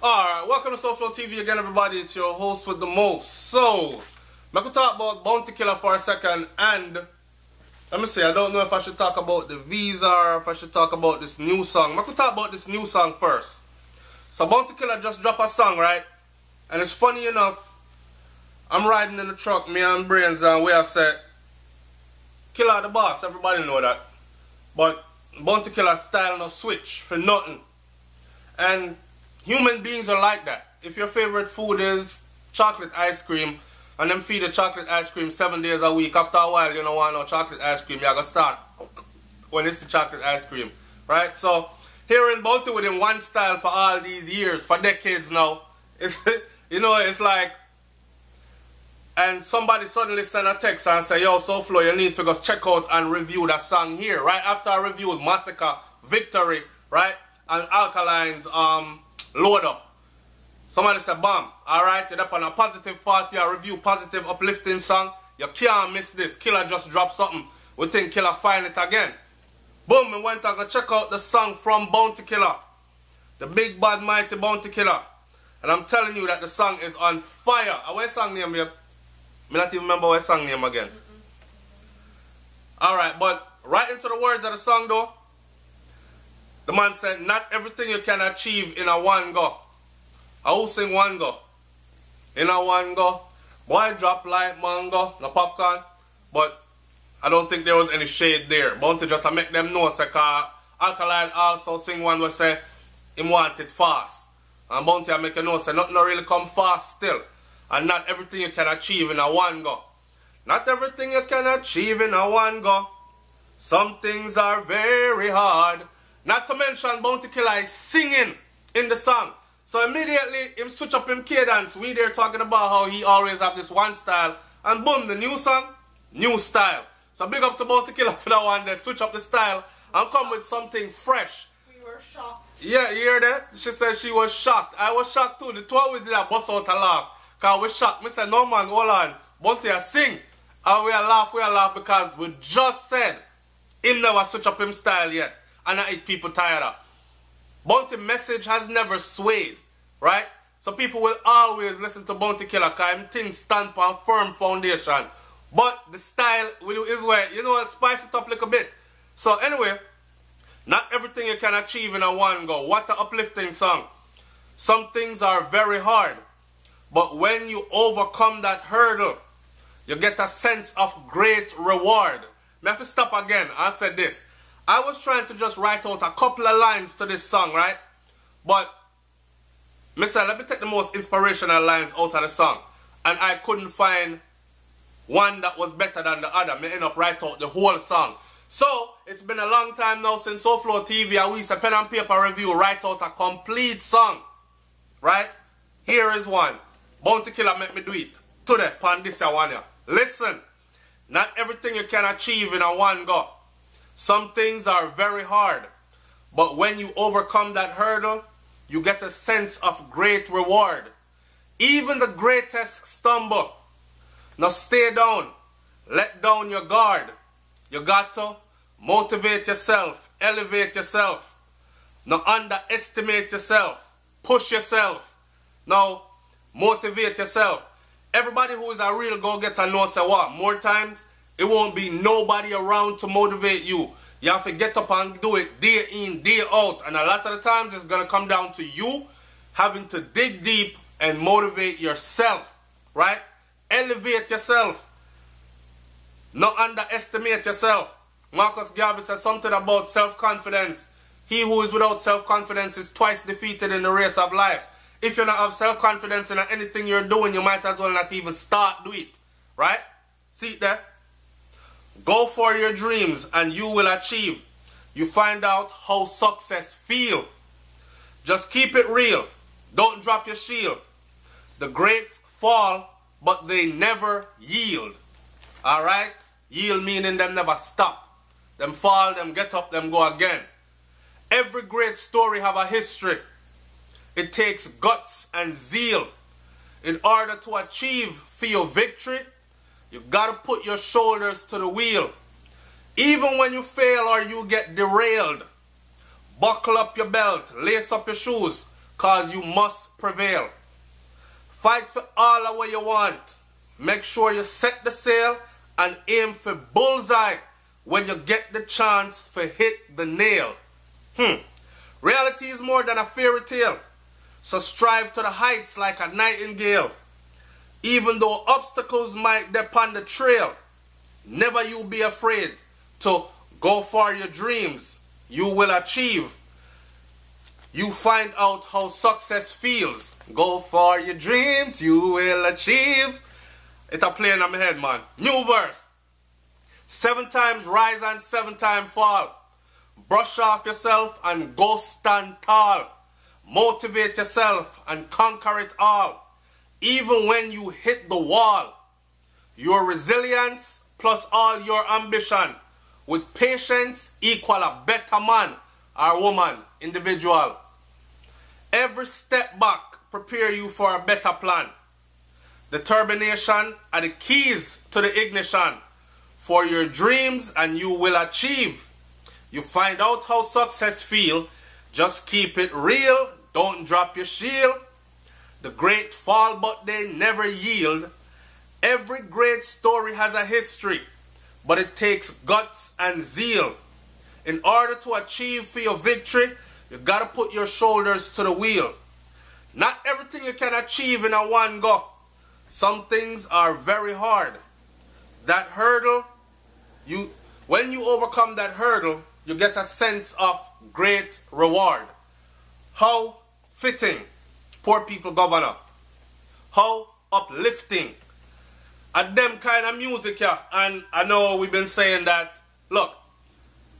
Alright, welcome to Sofiel TV again, everybody. It's your host with the most. So, I could talk about Bounty Killer for a second, and let me see, I don't know if I should talk about the visa or if I should talk about this new song. I could talk about this new song first. So, Bounty Killer just dropped a song, right? And it's funny enough, I'm riding in the truck, me and Brains, and we are set. Killer the boss, everybody know that. But Bounty Killer style no switch for nothing. And human beings are like that. If your favorite food is chocolate ice cream, and them feed the chocolate ice cream 7 days a week, after a while you don't want no chocolate ice cream, you're gonna start when it's the chocolate ice cream, right? So, hearing Bounty with him one style for all these years, for decades now, it's, you know, it's like, and somebody suddenly sent a text and say, yo, Sofiel, you need to go check out and review that song here, right? After I reviewed Massacre, Victory, right? And Alkaline's, Load Up. Somebody said, bam, alright, you're up on a positive party, a review, positive, uplifting song. You can't miss this. Killer just dropped something. We think Killer find it again. Boom, we went and go check out the song from Bounty Killer. The big, bad, mighty Bounty Killer. And I'm telling you that the song is on fire. What song name, babe? I don't even remember what song name again. Alright, but right into the words of the song though. The man said, not everything you can achieve in a one go. I will sing one go. In a one go. Boy drop like mango, no popcorn. But I don't think there was any shade there. Bounty just to make them know, say, cause Alkaline also sing one where say, he want it fast. And Bounty I make you know, say, nothing really come fast still. And not everything you can achieve in a one go. Not everything you can achieve in a one go. Some things are very hard. Not to mention, Bounty Killer is singing in the song. So immediately, him switch up him cadence. We there talking about how he always have this one style. And boom, the new song, new style. So big up to Bounty Killer for that one. They switch up the style and come with something fresh. We were shocked. Yeah, you hear that? She said she was shocked. I was shocked too. The two of us did a bust out a laugh. Because we shocked. Me said, no man, hold on. Bounty I sing. And we a laugh because we just said him never switch up him style yet. And I eat people tired of. Bounty message has never swayed, right? So people will always listen to Bounty Killer because him things stand on a firm foundation. But the style we do is where, you know, spice it up a little bit. So anyway, not everything you can achieve in a one go. What an uplifting song. Some things are very hard. But when you overcome that hurdle, you get a sense of great reward. I have to stop again. I said this. I was trying to just write out a couple of lines to this song, right? But, let me take the most inspirational lines out of the song. And I couldn't find one that was better than the other. I ended up writing out the whole song. So, it's been a long time now since Sofiel TV, I used a pen and paper review, write out a complete song. Right? Here is one. Bounty Killer make me do it. Today, upon this one here. Listen, not everything you can achieve in a one go. Some things are very hard, but when you overcome that hurdle, you get a sense of great reward. Even the greatest stumble. Now stay down. Let down your guard. You got to motivate yourself. Elevate yourself. Now underestimate yourself. Push yourself. Now motivate yourself. Everybody who is a real go-getter knows say what? More times? It won't be nobody around to motivate you. You have to get up and do it day in, day out. And a lot of the times it's going to come down to you having to dig deep and motivate yourself. Right? Elevate yourself. Not underestimate yourself. Marcus Garvey said something about self-confidence. He who is without self-confidence is twice defeated in the race of life. If you don't have self-confidence in anything you're doing, you might as well not even start do it. Right? See it there? Go for your dreams and you will achieve. You find out how success feels. Just keep it real. Don't drop your shield. The great fall, but they never yield. Alright? Yield meaning them never stop. Them fall, them get up, them go again. Every great story have a history. It takes guts and zeal. In order to achieve for your victory, you gotta put your shoulders to the wheel. Even when you fail or you get derailed, buckle up your belt, lace up your shoes, cause you must prevail. Fight for all of what you want. Make sure you set the sail and aim for bullseye when you get the chance for hit the nail. Reality is more than a fairy tale, so strive to the heights like a nightingale. Even though obstacles might depend the trail, never you be afraid to go for your dreams. You will achieve. You find out how success feels. Go for your dreams, you will achieve. It's a playing on my head, man. New verse. 7 times rise and 7 times fall. Brush off yourself and go stand tall. Motivate yourself and conquer it all. Even when you hit the wall. Your resilience plus all your ambition. With patience equal a better man or woman, individual. Every step back prepare you for a better plan. Determination are the keys to the ignition for your dreams, and you will achieve. You find out how success feel. Just keep it real. Don't drop your shield. The great fall, but they never yield. Every great story has a history, but it takes guts and zeal. In order to achieve for your victory, you gotta put your shoulders to the wheel. Not everything you can achieve in a one go. Some things are very hard. That hurdle, when you overcome that hurdle, you get a sense of great reward. How fitting, poor people governor. How uplifting. And them kind of music, yeah. And I know we've been saying that, look,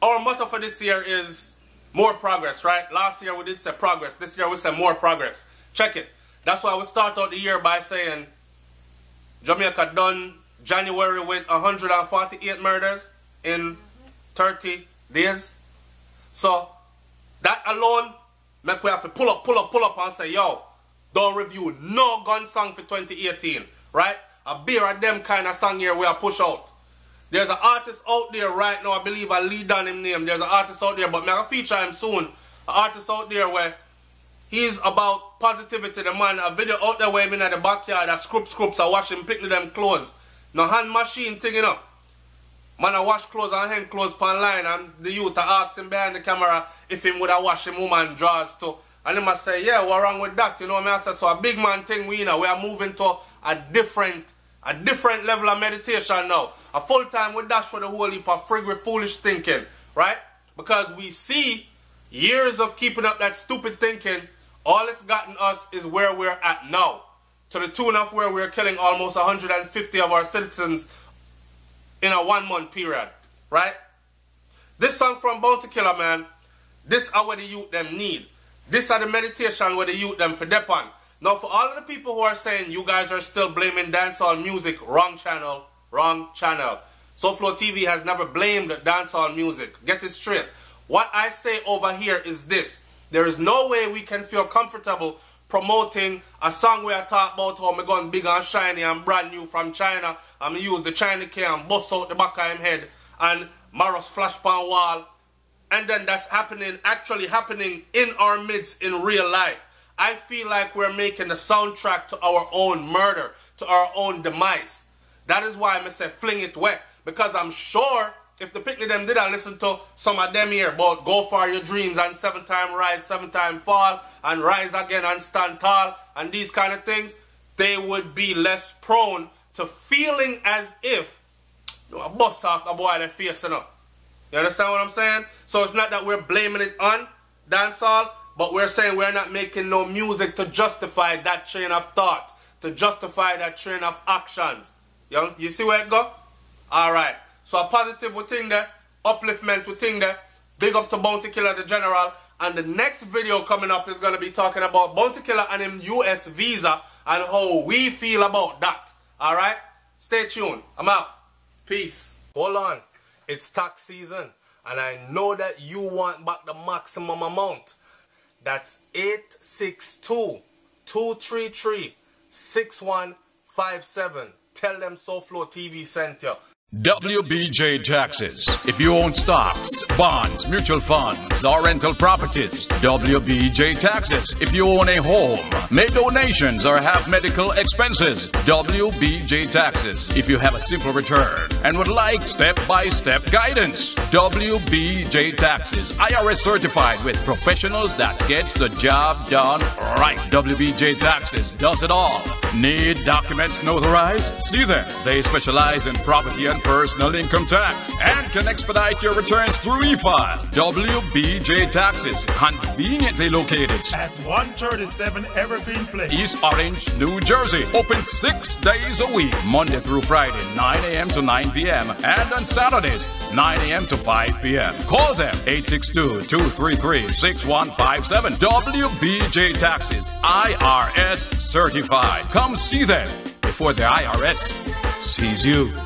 our motto for this year is more progress, right? Last year we did say progress. This year we said more progress. Check it. That's why we start out the year by saying Jamaica done January with 148 murders in 30 days. So that alone make we have to pull up and say, yo, don't review no gun song for 2018, right? A beer of them kind of song here we are push out. There's an artist out there right now, I believe I lead on him name. There's an artist out there, but I'll feature him soon. An artist out there where he's about positivity, the man. A video out there where him in the backyard, a scrubs are washing, picking them clothes. No hand machine thing, you know. Man, I wash clothes and hang clothes online, and the youth are asking behind the camera if him would have washed him woman drawers too. And him I say, yeah, what wrong with that? You know what I say? So a big man thing, we, you know, we are moving to a different level of meditation now. A full time we dash for the whole heap of frigid foolish thinking, right? Because we see years of keeping up that stupid thinking, all it's gotten us is where we're at now. To the tune of where we're killing almost 150 of our citizens in a 1 month period, right? This song from Bounty Killer, man, this are what the youth them need. This are the meditation where the youth them for depend. Now for all of the people who are saying you guys are still blaming dancehall music, wrong channel, wrong channel. Sofiel TV has never blamed dancehall music. Get it straight. What I say over here is this. There is no way we can feel comfortable promoting a song where I talk about how I'm going big and shiny and brand new from China. I'm use the China key and bust out the back of him head and Maros flash pan wall. And then that's happening, actually happening in our midst in real life. I feel like we're making a soundtrack to our own murder, to our own demise. That is why I say fling it wet. Because I'm sure if the picnic them did I listen to some of them here about go for your dreams and 7 times rise, 7 times fall, and rise again and stand tall, and these kind of things, they would be less prone to feeling as if you know, a bus off a boy they're facing up. You understand what I'm saying? So it's not that we're blaming it on dancehall, but we're saying we're not making no music to justify that train of thought, to justify that train of actions. You see where it go? Alright. So a positive thing there, upliftment thing there, big up to Bounty Killer the General. And the next video coming up is going to be talking about Bounty Killer and him US visa and how we feel about that. Alright? Stay tuned. I'm out. Peace. Hold on. It's tax season and I know that you want back the maximum amount. That's 862-233-6157. Tell them SoFlo TV sent you. WBJ Taxes. If you own stocks, bonds, mutual funds, or rental properties, WBJ Taxes. If you own a home, make donations, or have medical expenses, WBJ Taxes. If you have a simple return and would like step-by-step guidance, WBJ Taxes. IRS certified with professionals that gets the job done right. WBJ Taxes does it all. Need documents notarized? See them. They specialize in property and personal income tax and can expedite your returns through e-file. WBJ Taxes, conveniently located at 137 Evergreen Place, East Orange, New Jersey. Open 6 days a week, Monday through Friday, 9 a.m. to 9 p.m. and on Saturdays, 9 a.m. to 5 p.m. Call them 862-233-6157. WBJ Taxes, IRS certified. Come see them before the IRS sees you.